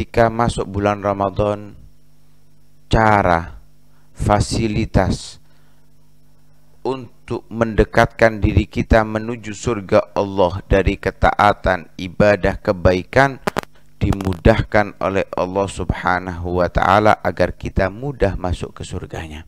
ketika masuk bulan Ramadan, cara, fasilitas untuk mendekatkan diri kita menuju surga Allah dari ketaatan, ibadah, kebaikan dimudahkan oleh Allah Subhanahu wa Ta'ala agar kita mudah masuk ke surganya.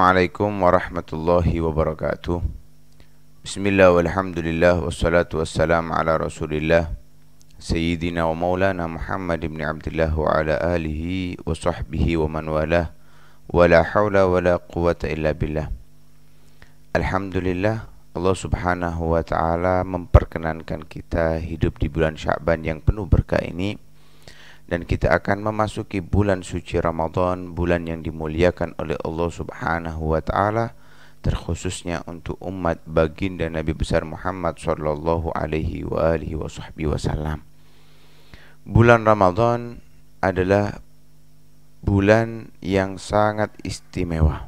Assalamualaikum warahmatullahi wabarakatuh. Bismillah walhamdulillah wassalatu wassalamu ala rasulillah Sayyidina wa maulana Muhammad ibn Abdillah wa ala alihi wa sahbihi wa man walah. Wa la hawla wa la quwata illa billah. Alhamdulillah, Allah Subhanahu wa Ta'ala memperkenankan kita hidup di bulan Sya'ban yang penuh berkah ini. Dan kita akan memasuki bulan suci Ramadan, bulan yang dimuliakan oleh Allah Subhanahu wa Ta'ala, terkhususnya untuk umat baginda Nabi besar Muhammad sallallahu alaihi wa alihi wasallam. Bulan Ramadan adalah bulan yang sangat istimewa.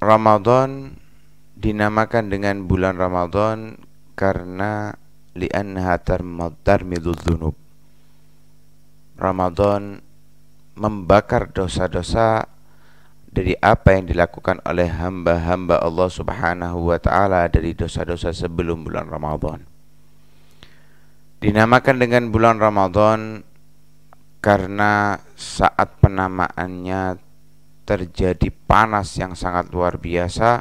Ramadan dinamakan dengan bulan Ramadan karena li'annaha tarmidudz dzunub. Ramadan membakar dosa-dosa dari apa yang dilakukan oleh hamba-hamba Allah Subhanahu wa Ta'ala dari dosa-dosa sebelum bulan Ramadan. Dinamakan dengan bulan Ramadan karena saat penamaannya terjadi panas yang sangat luar biasa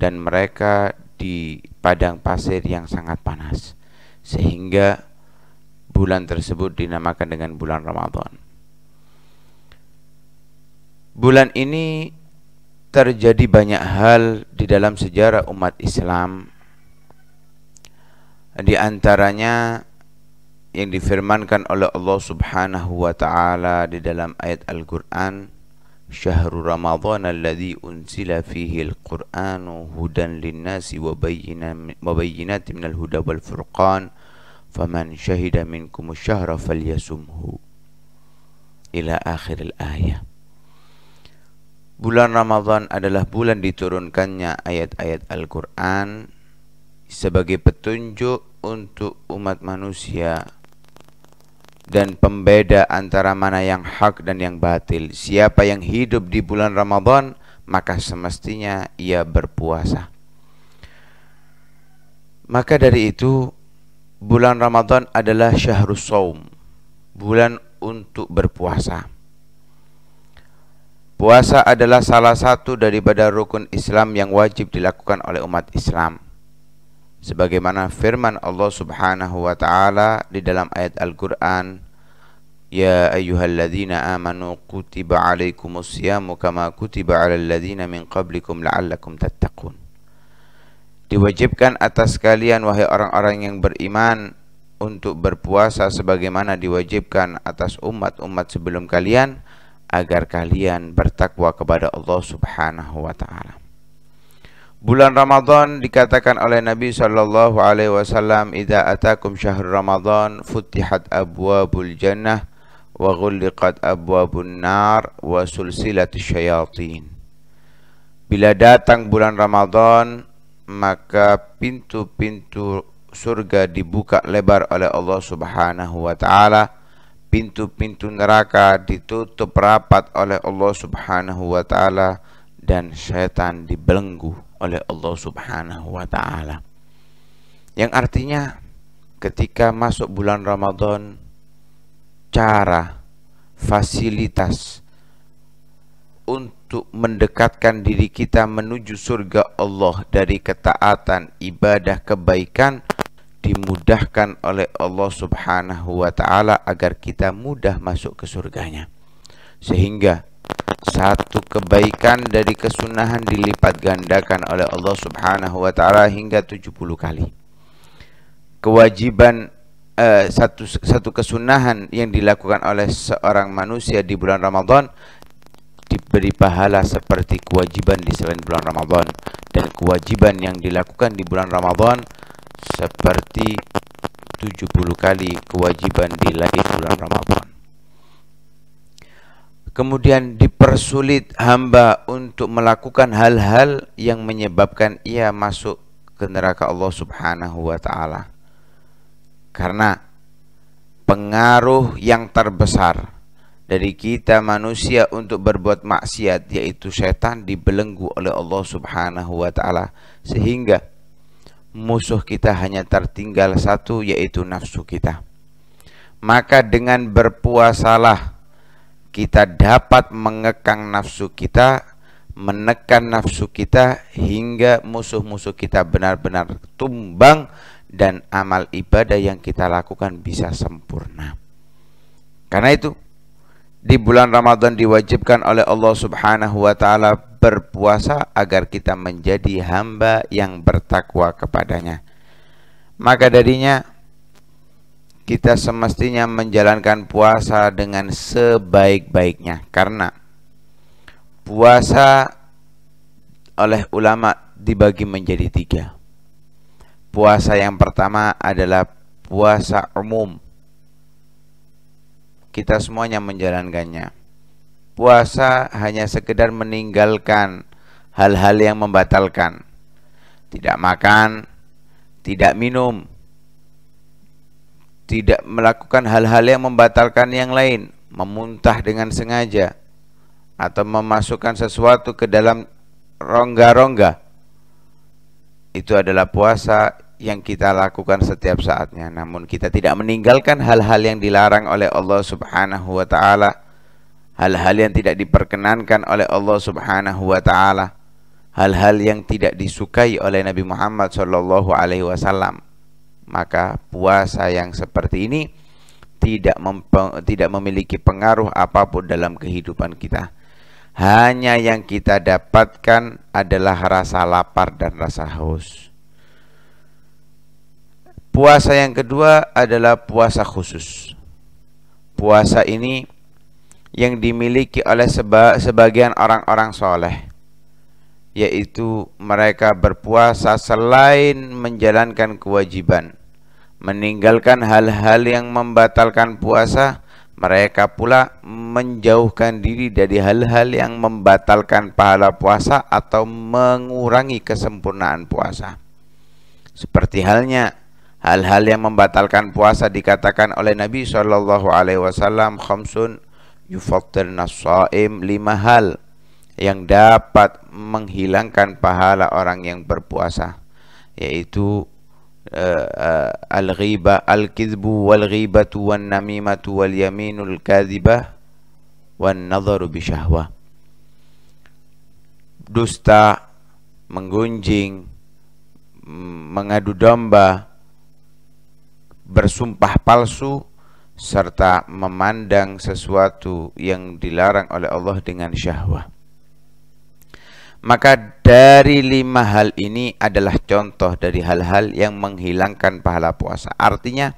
dan mereka di padang pasir yang sangat panas, sehingga bulan tersebut dinamakan dengan bulan Ramadan. Bulan ini terjadi banyak hal di dalam sejarah umat Islam. Di antaranya yang difirmankan oleh Allah Subhanahu wa Ta'ala di dalam ayat Al-Qur'an, "Syahrul Ramadan alladzi unsila fihi al-Qur'anu hudan lin-nasi wa bayyinatin minal huda wal furqan." Faman syahida minkumus syahra falyasumhu ila akhiril ayat. Bulan Ramadan adalah bulan diturunkannya ayat-ayat Al-Qur'an sebagai petunjuk untuk umat manusia dan pembeda antara mana yang hak dan yang batil. Siapa yang hidup di bulan Ramadan, maka semestinya ia berpuasa. Maka dari itu, bulan Ramadan adalah syahrus shaum, bulan untuk berpuasa. Puasa adalah salah satu daripada rukun Islam yang wajib dilakukan oleh umat Islam. Sebagaimana firman Allah Subhanahu wa Ta'ala di dalam ayat Al-Qur'an, "Ya ayyuhalladzina amanu kutiba 'alaikumus siyamu kama kutiba 'alal ladzina min qablikum la'allakum tattaqun." Diwajibkan atas kalian, wahai orang-orang yang beriman, untuk berpuasa sebagaimana diwajibkan atas umat-umat sebelum kalian, agar kalian bertakwa kepada Allah Subhanahu wa Ta'ala. Bulan Ramadan dikatakan oleh Nabi sallallahu alaihi wasallam, "Idza atakum syahrul Ramadan futihat abwabul jannah wa ghulliqat abwabun nar wa sulsilatus syayatin." Bila datang bulan Ramadan, maka pintu-pintu surga dibuka lebar oleh Allah Subhanahu wa Ta'ala, pintu-pintu neraka ditutup rapat oleh Allah Subhanahu wa Ta'ala, dan setan dibelenggu oleh Allah Subhanahu wa Ta'ala. Yang artinya, ketika masuk bulan Ramadan, cara, fasilitas untuk mendekatkan diri kita menuju surga Allah dari ketaatan, ibadah, kebaikan dimudahkan oleh Allah Subhanahu wa Ta'ala agar kita mudah masuk ke surganya. Sehingga satu kebaikan dari kesunahan dilipat gandakan oleh Allah Subhanahu wa Ta'ala hingga 70 kali. Kewajiban satu kesunahan yang dilakukan oleh seorang manusia di bulan Ramadan diberi pahala seperti kewajiban di selain bulan Ramadan, dan kewajiban yang dilakukan di bulan Ramadan seperti 70 kali kewajiban di lagi bulan Ramadan. Kemudian dipersulit hamba untuk melakukan hal-hal yang menyebabkan ia masuk ke neraka Allah Subhanahu wa Ta'ala, karena pengaruh yang terbesar dari kita manusia untuk berbuat maksiat, yaitu setan, dibelenggu oleh Allah Subhanahu wa Ta'ala, sehingga musuh kita hanya tertinggal satu, yaitu nafsu kita. Maka dengan berpuasalah kita dapat mengekang nafsu kita, menekan nafsu kita, hingga musuh-musuh kita benar-benar tumbang dan amal ibadah yang kita lakukan bisa sempurna. Karena itu di bulan Ramadan diwajibkan oleh Allah Subhanahu wa Ta'ala berpuasa agar kita menjadi hamba yang bertakwa kepadanya. Maka darinya kita semestinya menjalankan puasa dengan sebaik-baiknya, karena puasa oleh ulama dibagi menjadi tiga. Puasa yang pertama adalah puasa umum, kita semuanya menjalankannya. Puasa hanya sekedar meninggalkan hal-hal yang membatalkan, tidak makan, tidak minum, tidak melakukan hal-hal yang membatalkan yang lain, memuntah dengan sengaja, atau memasukkan sesuatu ke dalam rongga-rongga. Itu adalah puasa yang kita lakukan setiap saatnya, namun kita tidak meninggalkan hal-hal yang dilarang oleh Allah Subhanahu wa Ta'ala, hal-hal yang tidak diperkenankan oleh Allah Subhanahu wa Ta'ala, hal-hal yang tidak disukai oleh Nabi Muhammad SAW. Maka puasa yang seperti ini tidak memiliki pengaruh apapun dalam kehidupan kita. Hanya yang kita dapatkan adalah rasa lapar dan rasa haus. Puasa yang kedua adalah puasa khusus. Puasa ini yang dimiliki oleh sebagian orang-orang soleh, yaitu mereka berpuasa selain menjalankan kewajiban, meninggalkan hal-hal yang membatalkan puasa, mereka pula menjauhkan diri dari hal-hal yang membatalkan pahala puasa atau mengurangi kesempurnaan puasa. Seperti halnya hal-hal yang membatalkan puasa dikatakan oleh Nabi SAW, khamsun yufattirna shaim, lima hal yang dapat menghilangkan pahala orang yang berpuasa, yaitu al-ghibah, al-kizbu wal-ghibatu wan-namimatu wal-yaminul kadhibah wan-nadharu bisyahwah. Dusta, menggunjing, mengadu domba, bersumpah palsu, serta memandang sesuatu yang dilarang oleh Allah dengan syahwah. Maka dari lima hal ini adalah contoh dari hal-hal yang menghilangkan pahala puasa. Artinya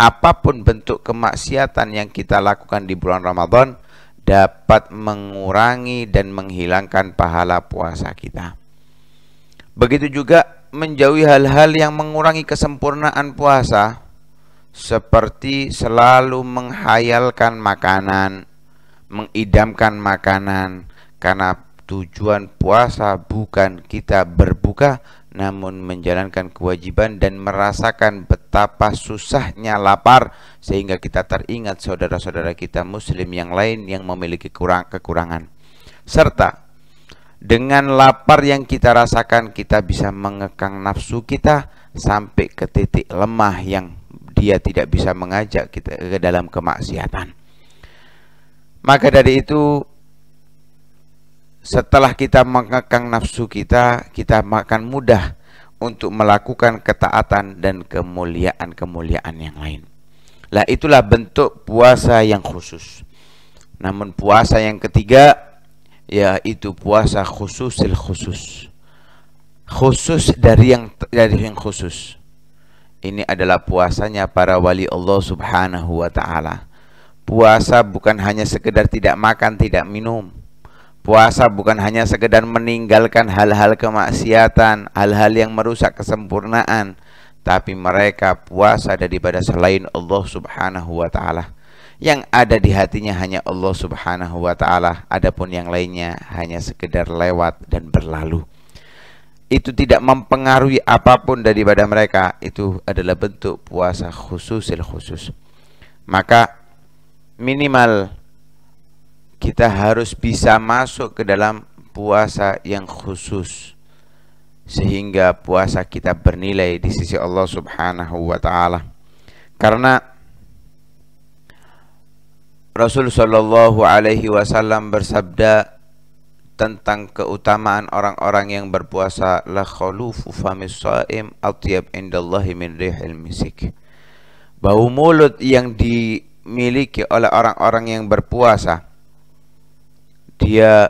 apapun bentuk kemaksiatan yang kita lakukan di bulan Ramadan dapat mengurangi dan menghilangkan pahala puasa kita. Begitu juga menjauhi hal-hal yang mengurangi kesempurnaan puasa, seperti selalu menghayalkan makanan, mengidamkan makanan, karena tujuan puasa bukan kita berbuka, namun menjalankan kewajiban dan merasakan betapa susahnya lapar, sehingga kita teringat saudara-saudara kita muslim yang lain yang memiliki kekurangan. Serta dengan lapar yang kita rasakan, kita bisa mengekang nafsu kita sampai ke titik lemah yang dia tidak bisa mengajak kita ke dalam kemaksiatan. Maka dari itu, setelah kita mengekang nafsu kita, kita akan mudah untuk melakukan ketaatan dan kemuliaan-kemuliaan yang lain. Lah, itulah bentuk puasa yang khusus. Namun puasa yang ketiga, yaitu puasa khususil khusus, khusus dari yang khusus. Ini adalah puasanya para wali Allah Subhanahu wa Ta'ala. Puasa bukan hanya sekedar tidak makan, tidak minum. Puasa bukan hanya sekedar meninggalkan hal-hal kemaksiatan, hal-hal yang merusak kesempurnaan, tapi mereka puasa daripada selain Allah Subhanahu wa ta'ala. Yang ada di hatinya hanya Allah Subhanahu wa ta'ala, adapun yang lainnya hanya sekedar lewat dan berlalu. Itu tidak mempengaruhi apapun daripada mereka. Itu adalah bentuk puasa khususil khusus. Maka minimal kita harus bisa masuk ke dalam puasa yang khusus, sehingga puasa kita bernilai di sisi Allah Subhanahu wa ta'ala. Karena Rasul Shallallahu alaihi wasallam bersabda tentang keutamaan orang-orang yang berpuasa, la khulufu famis shaim atyab indallahi min rihil misik. Bau mulut yang dimiliki oleh orang-orang yang berpuasa, dia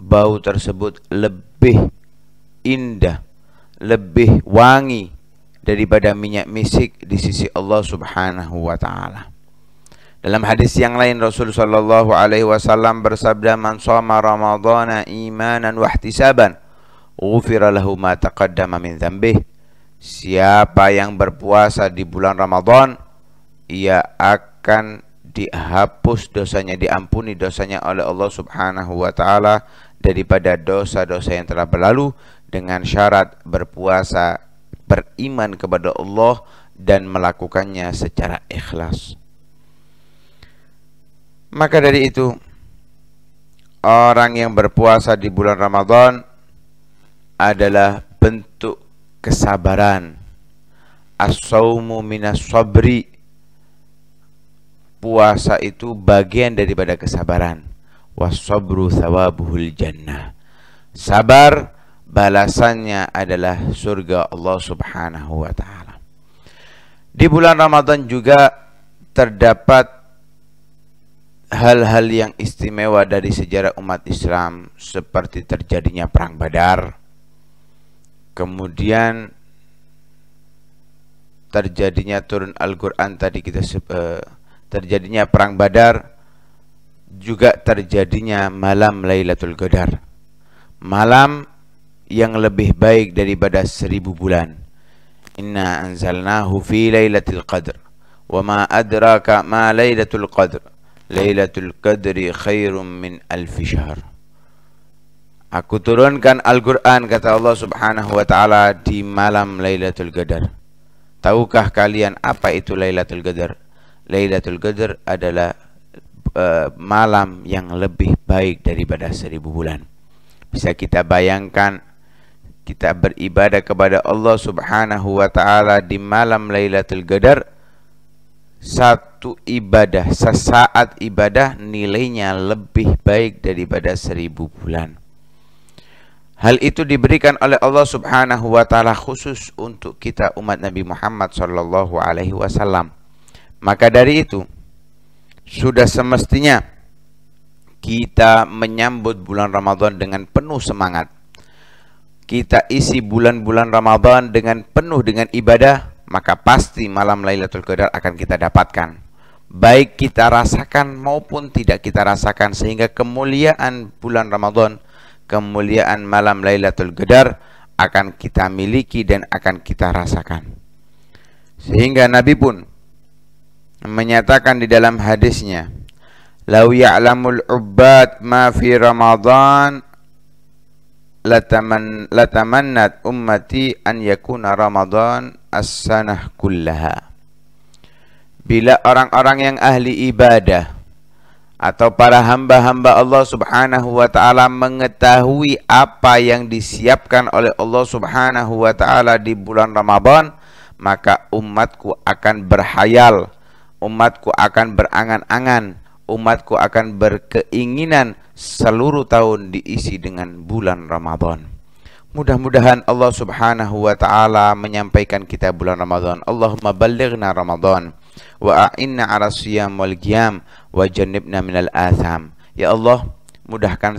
bau tersebut lebih indah, lebih wangi daripada minyak misik di sisi Allah Subhanahu wa ta'ala. Dalam hadis yang lain Rasul Shallallahu alaihi wasallam bersabda, man shoma ramadhana imanan wa ihtisaban ghufira lahu ma taqaddama min dzambih. Siapa yang berpuasa di bulan Ramadan, ia akan dihapus dosanya, diampuni dosanya oleh Allah Subhanahu wa ta'ala daripada dosa-dosa yang telah berlalu, dengan syarat berpuasa beriman kepada Allah dan melakukannya secara ikhlas. Maka dari itu, orang yang berpuasa di bulan Ramadan adalah bentuk kesabaran. As-saumu minas sabri. Puasa itu bagian daripada kesabaran. Was-sabru thawabuhul jannah. Sabar balasannya adalah surga Allah Subhanahu wa ta'ala. Di bulan Ramadan juga terdapat hal-hal yang istimewa dari sejarah umat Islam, seperti terjadinya Perang Badar, kemudian terjadinya turun Al-Quran, tadi kita terjadinya Perang Badar, juga terjadinya malam Lailatul Qadar, malam yang lebih baik daripada 1000 bulan. Inna anzalnahu fi lailatul qadr wa ma adraka ma lailatul qadr lailatul qadri khairum min alfi syahr. Aku turunkan Al-Qur'an, kata Allah Subhanahu wa taala, di malam Lailatul Qadar. Tahukah kalian apa itu Lailatul Qadar? Lailatul Qadar adalah malam yang lebih baik daripada 1000 bulan. Bisa kita bayangkan kita beribadah kepada Allah Subhanahu wa ta'ala di malam Lailatul Qadar, satu ibadah, sesaat ibadah nilainya lebih baik daripada 1000 bulan. Hal itu diberikan oleh Allah Subhanahu wa ta'ala khusus untuk kita umat Nabi Muhammad sallallahu alaihi wasallam. Maka dari itu, sudah semestinya kita menyambut bulan Ramadan dengan penuh semangat. Kita isi bulan-bulan Ramadan dengan penuh dengan ibadah, maka pasti malam Lailatul Qadar akan kita dapatkan, baik kita rasakan maupun tidak kita rasakan. Sehingga kemuliaan bulan Ramadan, kemuliaan malam Lailatul Qadar akan kita miliki dan akan kita rasakan. Sehingga Nabi pun menyatakan di dalam hadisnya, "Lau ya'lamul 'ubbad ma fi Ramadan latamannat ummati an yakuna Ramadan as-sanah kullaha." Bila orang-orang yang ahli ibadah atau para hamba-hamba Allah Subhanahu wa ta'ala mengetahui apa yang disiapkan oleh Allah Subhanahu wa ta'ala di bulan Ramadan, maka umatku akan berhayal, umatku akan berangan-angan, umatku akan berkeinginan seluruh tahun diisi dengan bulan Ramadan. Mudah-mudahan Allah Subhanahu wa ta'ala menyampaikan kita bulan Ramadan. Allahumma ballighna Ramadan wa a'inna 'ala siyam wal qiyam wa jannibna minal atham. Ya Allah, mudahkan,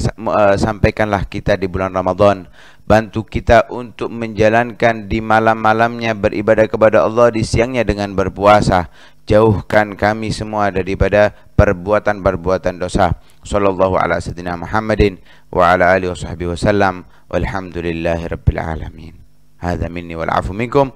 sampaikanlah kita di bulan Ramadan. Bantu kita untuk menjalankan di malam-malamnya beribadah kepada Allah, di siangnya dengan berpuasa. Jauhkan kami semua daripada perbuatan-perbuatan dosa. Sallallahu ala sayyidina Muhammadin wa ala alihi wasahbihi wasallam. Walhamdulillahi rabbil alamin. Hadza minni wal afu minkum.